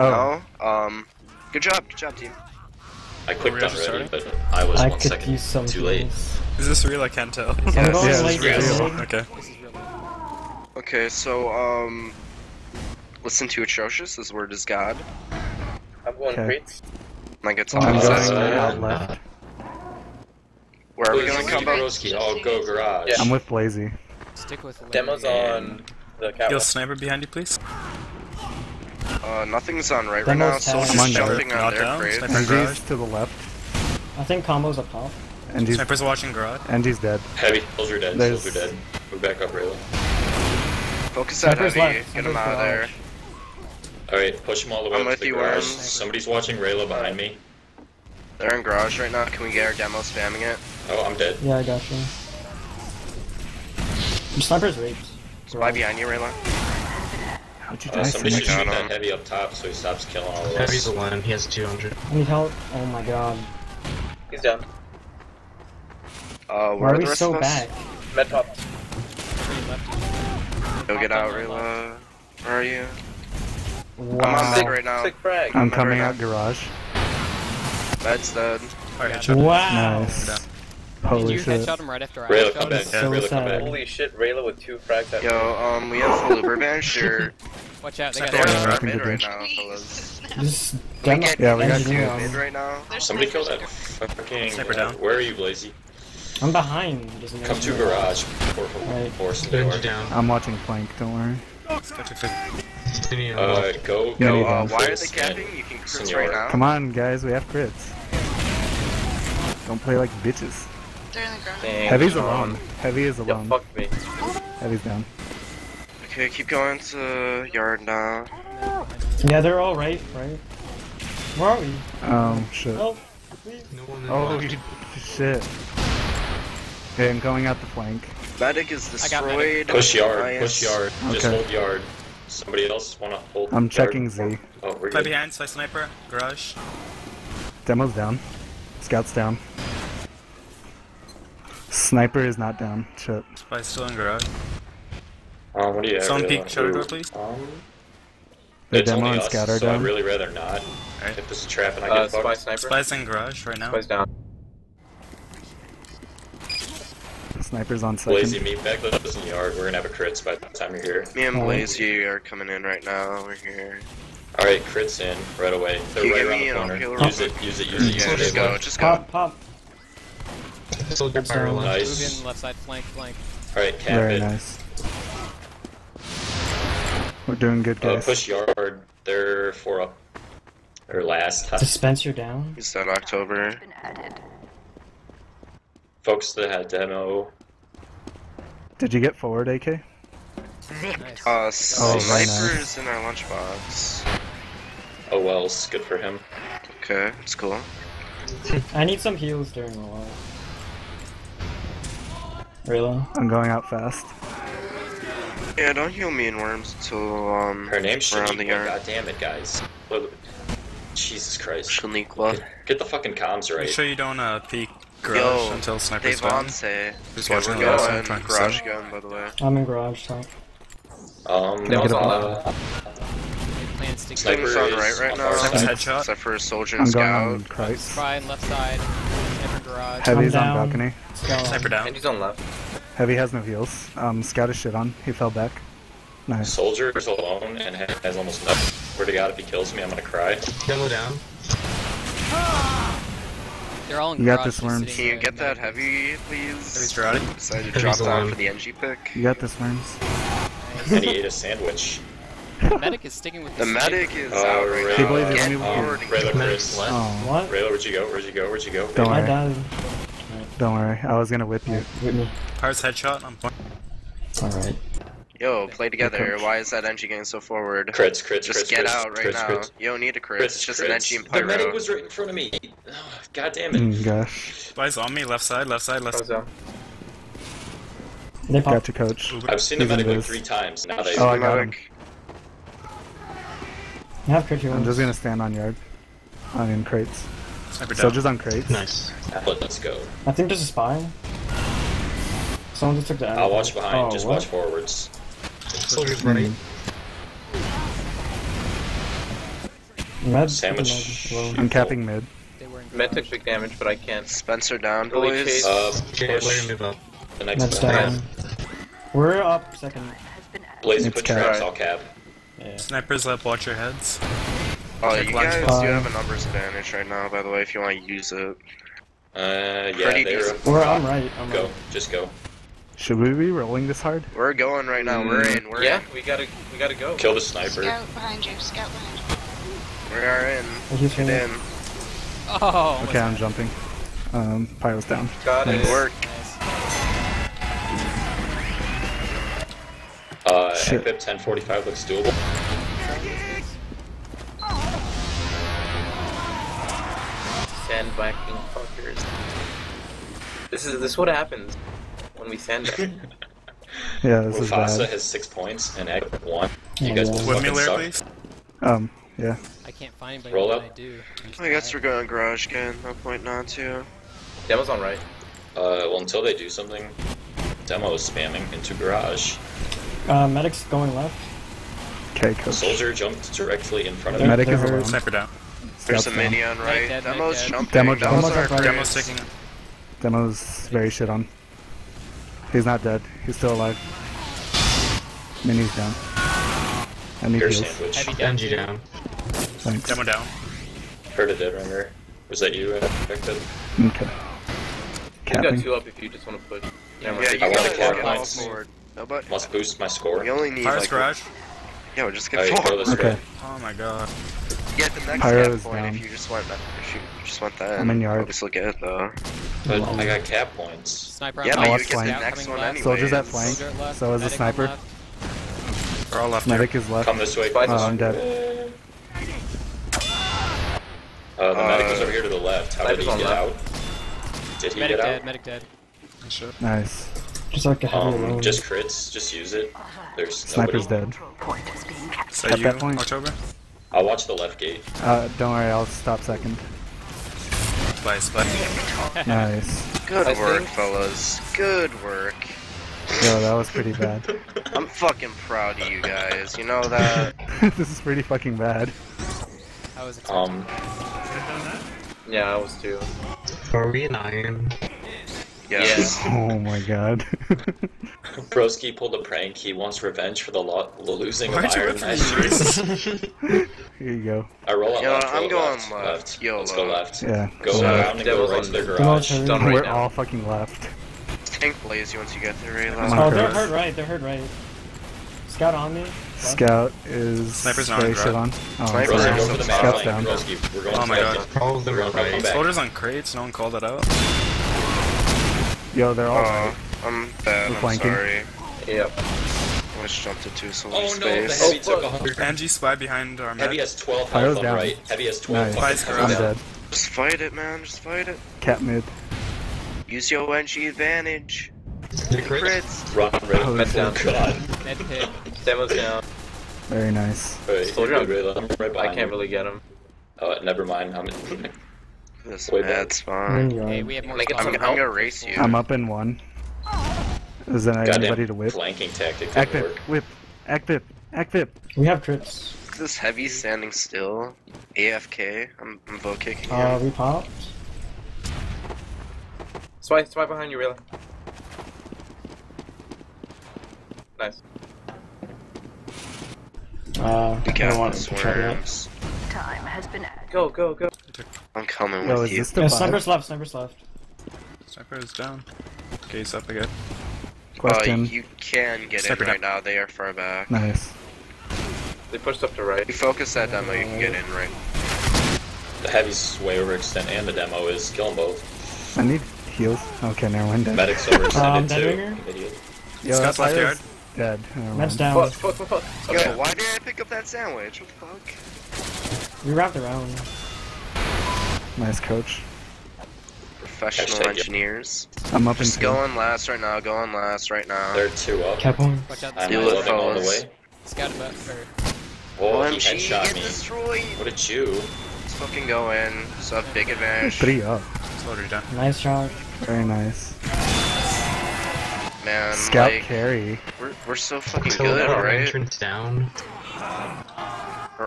Oh. No. Good job, team. I quicked on ready, but I was 1 second too late. Is this real? I can't tell. Yeah, this is real. Okay. Okay, so, listen to Atrocious, his word is God. I'm going crates. My guitar is where are we gonna come back? I'll go garage. Yeah. I'm with Blazy. Stick with Larry. Demo's on the catwalk. You'll sniper behind you, please. Nothing's on right now, soldier's jumping on their crates. He's to the left. I think combo's up top. And sniper's watching garage. And he's dead. Heavy, soldier dead, soldier dead. Move back up, Raylan. Focus on heavy, get him out of there. Alright, push him all the way up to the garage. Somebody's watching Rayla behind me. They're in garage right now, can we get our demo spamming it? Oh, I'm dead. Yeah, I got you. Your sniper's raped. Spy behind you, Raylan. How'd you die? Somebody should shoot that heavy up top so he stops killing all of us. Heavy's alone, he has 200. I need help. Oh my god. He's down. Where are we so back? Med pop. Go get out, Rayla. Where are you? Wow. I'm on med right now. I'm coming out garage. That's dead. Alright, wow! Nice. Holy shit. You headshot him right after I Rayla, come back. Yeah, Rayla, come back. Holy shit, Rayla with 2 frags at me. Yo, we have full Uber bench or... Watch out, they got a mid right now, fellas. Yeah, we got 2 mid right now. Somebody kill that fucking... Sniper down. Where are you, Blazy? I'm behind. Come to garage. I'm watching flank, don't worry. Go, why are they camping? You can crits right now. Come on, guys, we have crits. Don't play like bitches. They're in the ground. Heavy's alone. Heavy is alone. Yo, fuck me. Heavy's down. Okay, keep going to yard now. Yeah, they're all right? Where are we? Oh, shit. Help, please. Oh, shit. Okay, I'm going out the flank. Medic is destroyed. Push yard. Okay. Just hold yard. Somebody else wanna hold. I'm checking Z. Oh, we're good. Behind, so sniper, garage. Demo's down. Scout's down. Sniper is not down. Shit. Spy's still in garage. What do you have? Someone peek shutter door, please. The demo and Scout are down. I'd really rather not. Alright. If this is a trap and I get fucked. Spy's in garage right now. Spy's down. Sniper's on second. Blazy, meet back with us in the yard. We're gonna have a crits by the time you're here. Me and Blazy are coming in right now. We're here. Alright, crits in right away. They're right around the corner. Use it. Yeah, just go. Pop. Soldier barrel. Nice. Move in left side, flank. Alright, cap it. Very nice. We're doing good, guys. Push yard. They're 4 up. They're last. Dispenser down. Is that October? Been added. Folks that had demo. Did you get forward, AK? Nice. Sniper's in our lunchbox. Oh well, it's good for him. Okay, it's cool. I need some heals during the war. Really? I'm going out fast. Yeah, don't heal me in worms until her name should be God damn it, guys. Jesus Christ. Shaniqua. Get the fucking comms right. Make sure you don't peek. Garage until sniper's down. Who's watching the last one? Garage gun, by the way. I'm in garage tank. Sniper's on right now. Sniper's headshot. Except for a soldier and scout. Spy on left side. Sniper garage. Heavy's on balcony. Sniper down. And he's on left. Heavy has no heals. Scout is shit on. He fell back. Nice. Soldier is alone and has almost nothing. Swear to God, if he kills me, I'm gonna cry. Demo down. They're all in garage. You got this, Worms. Can you get that heavy, please? Heavy's drowning. Decided to drop down for the NG pick. You got this, Worms. And he ate a sandwich. The medic is sticking with the medic is out right now. Rayla, Chris. What? Rayla, where'd you go? Don't worry. I died. Don't worry, I was gonna whip you. Whip me. Power's headshot on point. Alright. Yo, play together. Why is that NG getting so forward? Crits. Just get out right now. You don't need a crit. It's just an NG and pyro. The medic was right in front of me. Oh, God damn it. Gosh. Guys on me, left side. They got you, coach. I've seen the medic like 3 times. Now they I got him. I'm just gonna stand on yard. I'm in crates. Soldiers on crates. Nice. Let's go. I think there's a spy. Someone just took the I'll watch behind. Just watch forwards. Soldiers running. Med sandwich. I'm capping mid. Med took big damage, but I can't. Spencer down, boys. Blaze, move up. The next down. We're up second. Blaze, put traps. I'll cap. Yeah. Snipers left. Watch your heads. Oh, you guys do have a numbers advantage right now, by the way, if you want to use it. Yeah, they're... We're on right. Go. Just go. Should we be rolling this hard? We're going right now. We're in. We're in. We gotta go. Kill the sniper. Scout behind you. Scout behind you. We are in. Get in. Oh. Okay, I'm jumping. Pyro's down. Got it. Work. Nice. Shit. Equip 1045 looks doable. Sandbacking fuckers. This is what happens when we sandback. Yeah, this is bad. Mufasa has 6 points and Equip 1. You guys will fucking suck. Yeah. I can't find anybody. Roll up. I guess we're going garage again. No point not to. Demo's on right. Well, until they do something, Demo is spamming into garage. Medic's going left. Okay, cool. Soldier jumped directly in front of him. Medic is alone. Sniper down. There's a minion right. Demo's jumping. Demo's sticking. Demo's very shit on. He's not dead. He's still alive. Mini's down. I need heals. Benji down. Thanks. Demo down. Heard a dead ringer. Was that you? Okay. You got 2 up if you just want to push. Yeah, you got 4 points. Forward. Must boost my score. You only need garage. Yeah, we're just getting forward. Okay. Oh my god. You get the next cap point if you just want that. If you just want that. I'm in yard. Obviously get it though. But I got cap points. Sniper. Yeah, but you get the next one anyway. Soldiers at flank. So is the sniper. We're all left. Medic is left. Come this way. Oh, I'm dead. The medic was over here to the left. How did he get out? Did he get out? Medic dead. Sure. Nice. Just like a heavy load. Just crits. Just use it. There's Sniper's dead. So at that point, October? I'll watch the left gate. Don't worry. I'll stop second. Bye. Nice. Good work, fellas. Good work. Yo, that was pretty bad. I'm fucking proud of you guys, you know that? This is pretty fucking bad. I was expecting that. Yeah, I was too. Are we in iron? Yes. Oh my god. Broski pulled a prank, he wants revenge for the losing of iron matches. Here you go. I roll up left, I'm going left. Let's go left. Yeah. Go around and go right to the garage. We're all fucking left. Tank Blaze once you get there, really they're hurt right, Scout on me. Scout is... Sniper's on shit on. Oh, Sniper's down. Scout's down. We're going oh my god. They're right. Soldiers on crates, no one called that out. Yo, they're all right. I'm bad, I'm sorry. Yep. I just jumped to 2 soldiers space. Oh no, the Heavy took 100. Angie spy behind our map. Heavy has 12 health on right. Heavy has 12 health on right. I'm dead. Just fight it, man, just fight it. Cap mid. Use your NG advantage. Crits. Run, med down. Med pit. Demo's down. Very nice. Wait, I'm right behind. I can't really get him. Oh, never mind. I'm in. This that's fine. Hey, we have more I'm gonna race you. I'm up in 1. Is there anybody to whip? Flanking tactic. Active. Whip. Active. Active. We have trips. This Heavy standing still. AFK. I'm bow kicking him. We popped. Swipe behind you, really. Nice. I don't want to swerve. Time has been added. Go. I'm coming with you. Yeah, sniper's left. Sniper is down. Okay, he's up again. Question. You can get in right now. They are far back. Nice. They pushed up to right. You focus that Demo, you can get in right. The Heavy's way overextend and the Demo is killing both. I need... heals. Okay, never mind. Medic's overextended too. Yo, Scott's left yard. Dead. Med's down. Fuck. Okay. Yo, why did I pick up that sandwich? What the fuck? We wrapped around. Nice coach. Professional engineers. I'm up in two. Going last right now, They're 2 up. Cap on. Watch out, I'm loving all the way. Scout about third. Oh, he headshot me. Destroyed. What a Jew. Let's fucking go in. It's a big advantage. 3 up. Down. Nice shot. Very nice. Man, Scout carry. We're so fucking good, right? Entrance down.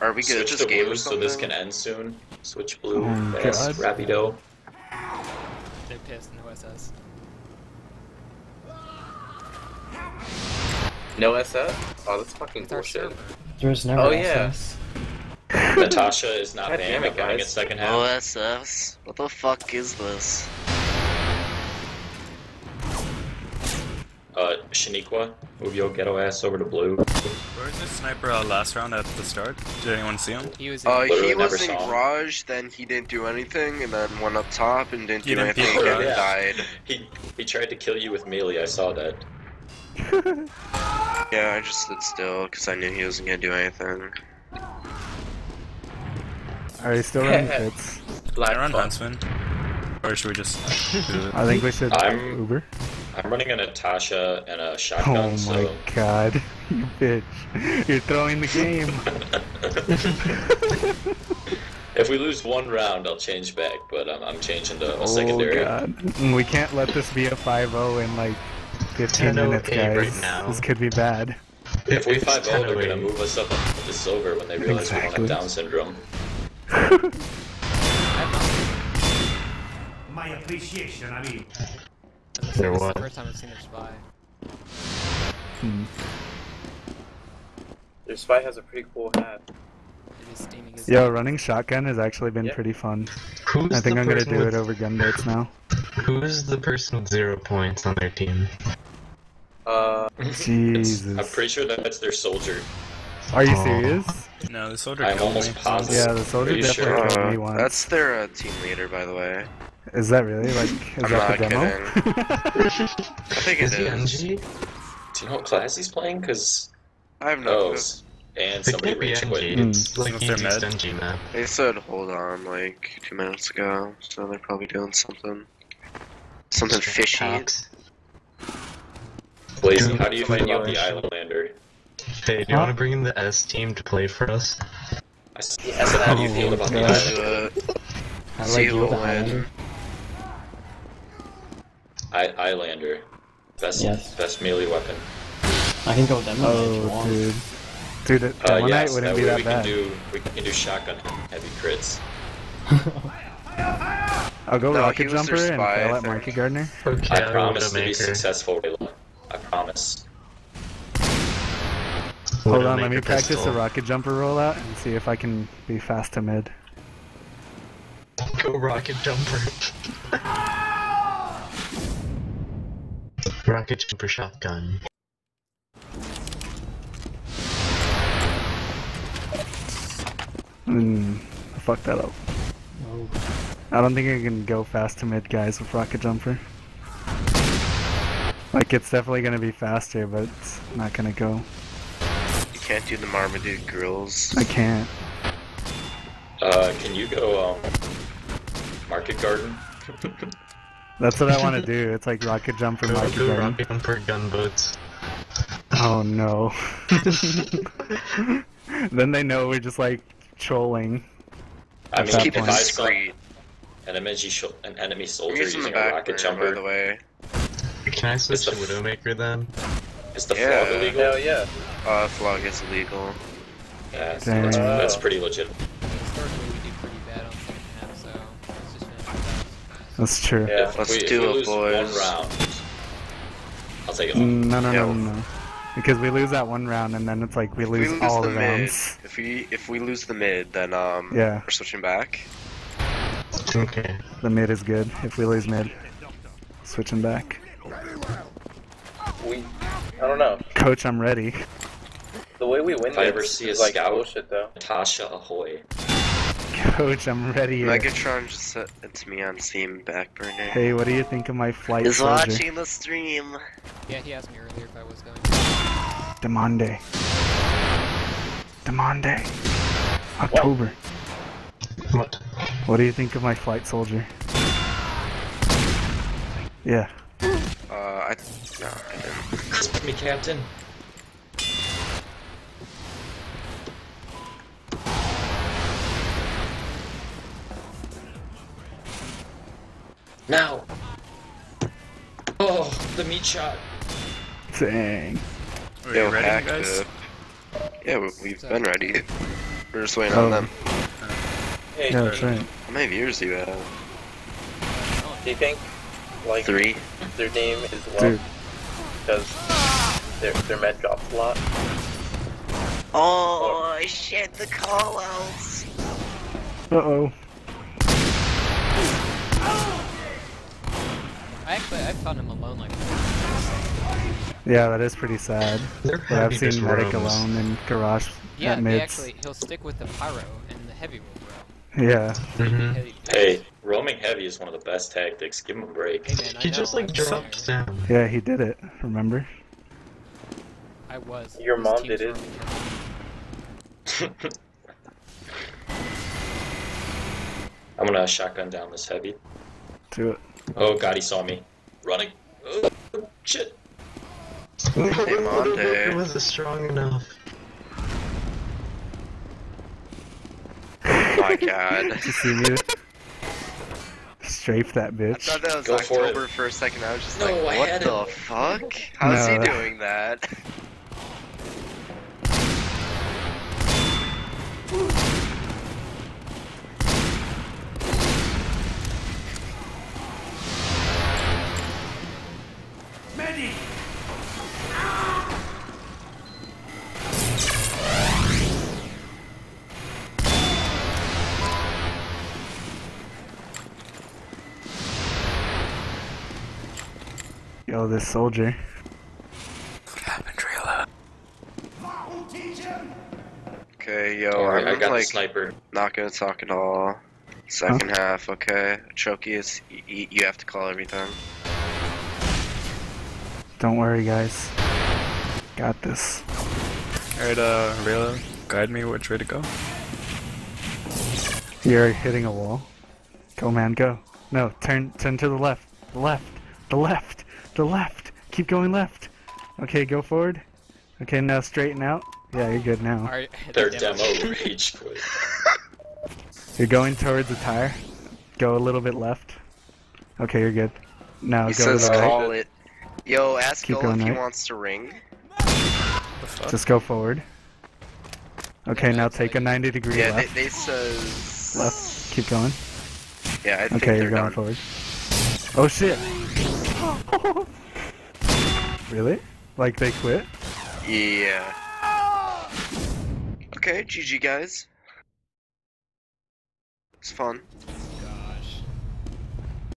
Are we good at this game or something? So this can end soon. Switch blue. Yes, Rapido. They're pissed. No SS. No SS? Oh, that's fucking bullshit. There's no SS. Oh yeah. Natasha is not banned. I'm running a second half. No SS. What the fuck is this? Shaniqua, move your ghetto ass over to blue. Where was this sniper last round at the start? Did anyone see him? He was in, he was in garage, then he didn't do anything, and then went up top and didn't do anything and yeah. Died. He tried to kill you with melee, I saw that. Yeah, I just stood still, because I knew he wasn't going to do anything. Are you still running hits? I run Huntsman. Or should we just do it? I think we should Uber. I'm running a Natasha and a shotgun, Oh my god, you bitch. You're throwing the game. If we lose one round, I'll change back, but I'm changing to a secondary. God. We can't let this be a 5-0 in like 15 minutes, guys. Right now. This could be bad. If we 5-0, they're going to move us up to silver when they realize we don't have Down syndrome. My appreciation, I mean. This is the first time I've seen their spy. Their spy has a pretty cool hat. It is steaming, isn't it? Running shotgun has actually been pretty fun. I think I'm gonna do it over gunboats now. Who's the person with 0 points on their team? Jesus. I'm pretty sure that's their soldier. Are you serious? No, the soldier killed me. I'm almost positive. Yeah, the soldier definitely killed me once. That's their team leader, by the way. Is that really? Like, is that the demo? I think it is. Do you know what class he's playing? Because I have no clue. And somebody rage quit. It's like NG map. They said hold on like 2 minutes ago, so they're probably doing something. Something fishy. Blazing, how do you find out the Islander? Hey, do you want to bring in the S team to play for us? I said, how do you feel about the Islander? I like you, Islander. Islander. Best melee weapon. I can go demo if you want. Dude, demo night wouldn't be that bad. We can do shotgun heavy crits. I'll go rocket jumper and fail at Market Gardener. Okay, I promise to be successful, Rayla. I promise. Hold on, let me practice the rocket jumper rollout and see if I can be fast to mid. Go rocket jumper. Rocket jumper shotgun. I fucked that up. I don't think I can go fast to mid, guys, with rocket jumper. Like, it's definitely gonna be faster, but it's not gonna go. You can't do the Marmaduke grills. I can't. Can you go, Market Garden? That's what I want to do. It's like rocket jump for Market Garden. Rocket jump for gunboats. Oh no. Then they know we're just like trolling. I mean, keep it discreet. An enemy soldier using a rocket jumper. By the way. Can I switch to Widowmaker then? Is the flog illegal? Hell yeah. Flog is illegal. Yeah, so that's pretty legit. That's true. Yeah, let's do it, boys. I'll take it. No. Because we lose that one round, and then it's like we lose all the rounds. If we lose the mid, then we're switching back. Okay. The mid is good. If we lose mid, switching back. I don't know. Coach, I'm ready. The way we win this is like bullshit, though. Natasha, ahoy. Coach, I'm ready. Megatron just set me on Steam Backburner. Hey, what do you think of my flight? He's watching the stream. Yeah, he asked me earlier if I was going. Demande. October. What? What do you think of my flight soldier? Yeah. I didn't. Crisp me, Captain. Now! Oh, the meat shot! Dang. Are you ready, guys? Yeah, we've been ready. We're just waiting on them. Hey, yeah, that's right. How many viewers do you have? Do you think, like, 3? Their name is low because their med drops a lot? Oh, oh shit, the callouts! Uh-oh. I found him alone like that. Yeah, that is pretty sad. But I've seen Medic alone in Garage. Yeah, they actually, he'll stick with the Pyro and the Heavy will roam. Yeah. Hey, roaming Heavy is one of the best tactics. Give him a break. Hey, man, he just like dropped down. Yeah, he did it. Remember? I was. Your mom did it. I'm gonna shotgun down this Heavy. Do it. Oh god, he saw me. Running. Oh, shit. Hey, Monte. It wasn't strong enough. Oh my god. Did you see me? Strafe that bitch. I thought that was Go October for a second. I was just like, what the fuck? How's he doing that? Yo, this soldier. Okay, yo, I got like, the sniper. Not gonna talk at all. Second half, okay. Choki is you have to call every time. Don't worry, guys. Got this. Alright, Rayla, guide me which way to go. You're hitting a wall. Go, man, go. No, turn to the left. The left. The left. The left. Keep going left. Okay, go forward. Okay, now straighten out. Yeah, you're good now. All right, third demo rage quit. You're going towards the tire. Go a little bit left. Okay, you're good. Now he go to the right. It. Yo, ask Keep Bill if he wants to ring. Just go forward. Okay, now take a 90 degree left. Yeah, they says... Left, keep going. Yeah, I think you're going forward. Oh shit! Really? Like they quit? Yeah. Okay, GG guys. It's fun.